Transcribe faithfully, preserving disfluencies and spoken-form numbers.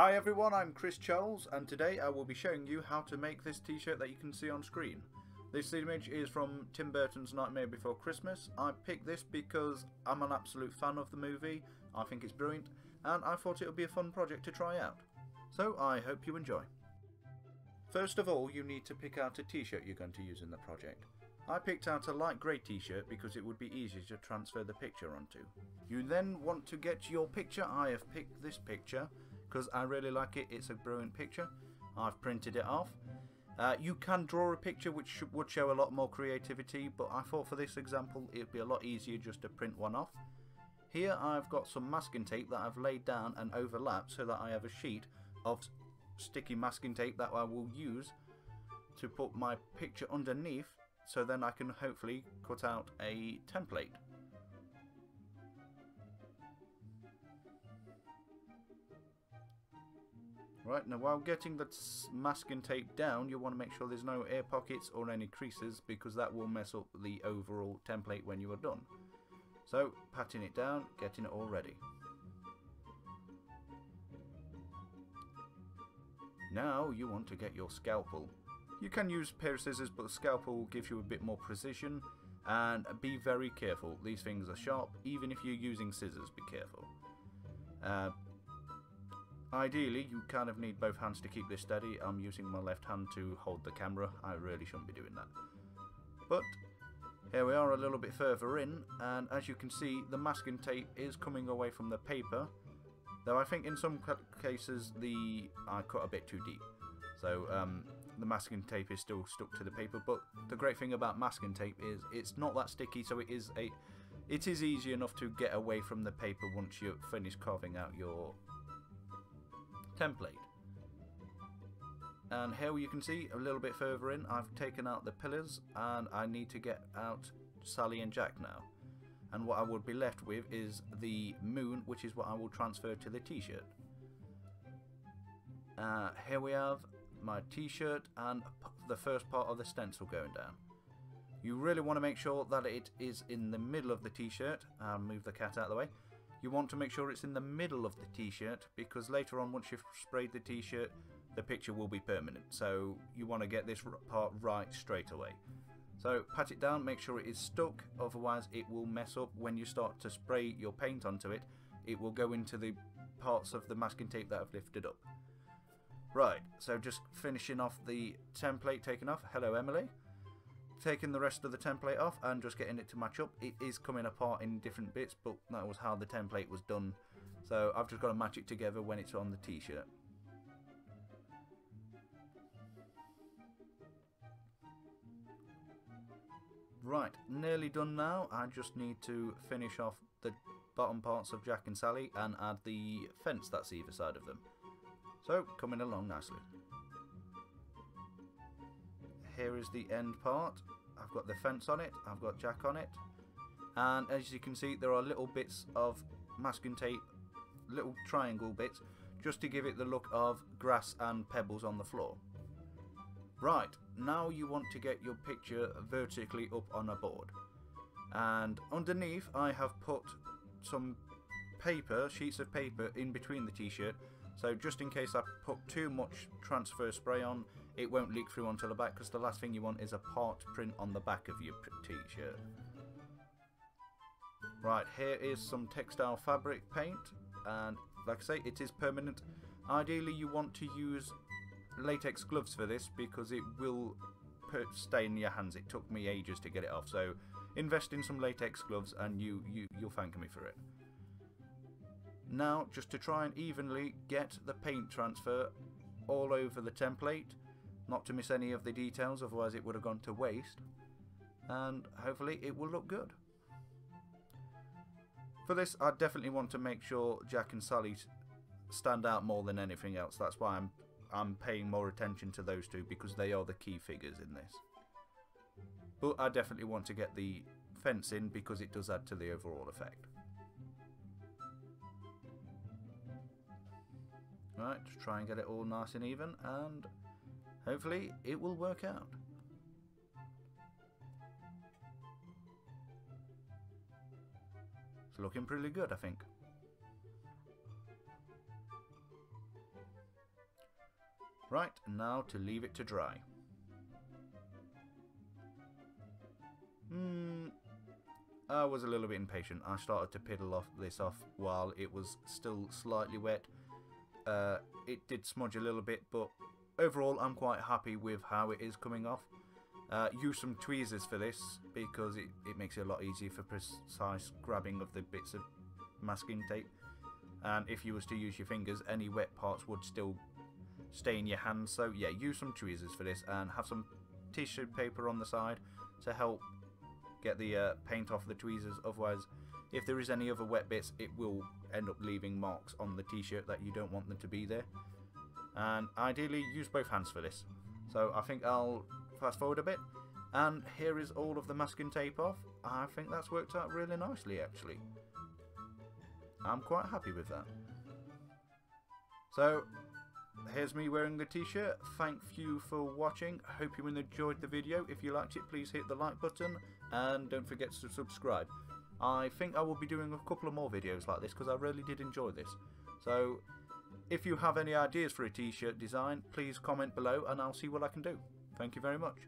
Hi everyone, I'm Chris Choles, and today I will be showing you how to make this t-shirt that you can see on screen. This image is from Tim Burton's Nightmare Before Christmas. I picked this because I'm an absolute fan of the movie, I think it's brilliant, and I thought it would be a fun project to try out. So I hope you enjoy. First of all, you need to pick out a t-shirt you're going to use in the project. I picked out a light grey t-shirt because it would be easier to transfer the picture onto. You then want to get your picture. I have picked this picture because I really like it, it's a brilliant picture. I've printed it off. Uh, you can draw a picture, which sh would show a lot more creativity, but I thought for this example it'd be a lot easier just to print one off. Here I've got some masking tape that I've laid down and overlapped so that I have a sheet of sticky masking tape that I will use to put my picture underneath, so then I can hopefully cut out a template. Right, now while getting the masking tape down, you want to make sure there's no air pockets or any creases, because that will mess up the overall template when you are done. So, patting it down, getting it all ready. Now you want to get your scalpel. You can use a pair of scissors, but the scalpel gives you a bit more precision, and be very careful. These things are sharp. Even if you're using scissors, be careful. Uh, Ideally, you kind of need both hands to keep this steady. I'm using my left hand to hold the camera. I really shouldn't be doing that. But here we are a little bit further in, and as you can see, the masking tape is coming away from the paper. Though I think in some cases the I cut a bit too deep. So um, the masking tape is still stuck to the paper, but the great thing about masking tape is it's not that sticky, so it is a it is easy enough to get away from the paper once you finish carving out your template. And here you can see a little bit further in, I've taken out the pillars, and I need to get out Sally and Jack now, and what I would be left with is the moon, which is what I will transfer to the t-shirt. Uh, here we have my t-shirt and the first part of the stencil going down. You really want to make sure that it is in the middle of the t-shirt. I'll move the cat out of the way. You want to make sure it's in the middle of the t-shirt, because later on, once you've sprayed the t-shirt, the picture will be permanent, so you want to get this part right straight away. So pat it down, make sure it is stuck, otherwise it will mess up when you start to spray your paint onto it. It will go into the parts of the masking tape that I've lifted up. Right, so just finishing off the template, taken off. Hello Emily. Taking the rest of the template off and just getting it to match up. It is coming apart in different bits, but that was how the template was done. So I've just got to match it together when it's on the t-shirt. Right, nearly done now. I just need to finish off the bottom parts of Jack and Sally and add the fence that's either side of them. So, coming along nicely. Here is the end part. I've got the fence on it, I've got Jack on it, and as you can see there are little bits of masking tape, little triangle bits, just to give it the look of grass and pebbles on the floor. Right, now you want to get your picture vertically up on a board, and underneath I have put some paper, sheets of paper in between the t-shirt. So just in case I put too much transfer spray on, it won't leak through onto the back, because the last thing you want is a part print on the back of your t-shirt. Right, here is some textile fabric paint, and like I say, it is permanent. Ideally you want to use latex gloves for this, because it will stain your hands. It took me ages to get it off, so invest in some latex gloves and you, you, you'll thank me for it. Now, just to try and evenly get the paint transfer all over the template, not to miss any of the details, otherwise it would have gone to waste, and hopefully it will look good. For this, I definitely want to make sure Jack and Sally stand out more than anything else. That's why I'm, I'm paying more attention to those two, because they are the key figures in this. But I definitely want to get the fence in, because it does add to the overall effect. Right, just try and get it all nice and even, and hopefully it will work out. It's looking pretty good, I think. Right, now to leave it to dry. Hmm, I was a little bit impatient. I started to piddle off this off while it was still slightly wet. Uh, it did smudge a little bit, but overall I'm quite happy with how it is coming off. Uh, use some tweezers for this, because it, it makes it a lot easier for precise grabbing of the bits of masking tape. And if you was to use your fingers, any wet parts would still stay in your hands. So yeah, use some tweezers for this, and have some tissue paper on the side to help get the uh, paint off the tweezers. Otherwise, if there is any other wet bits, it will end up leaving marks on the t-shirt that you don't want them to be there. And ideally use both hands for this. So I think I'll fast forward a bit, and here is all of the masking tape off. I think that's worked out really nicely, actually. I'm quite happy with that. So here's me wearing the t-shirt. Thank you for watching. Hope you enjoyed the video. If you liked it, please hit the like button, and don't forget to subscribe. I think I will be doing a couple of more videos like this, because I really did enjoy this. So if you have any ideas for a t-shirt design, please comment below and I'll see what I can do. Thank you very much.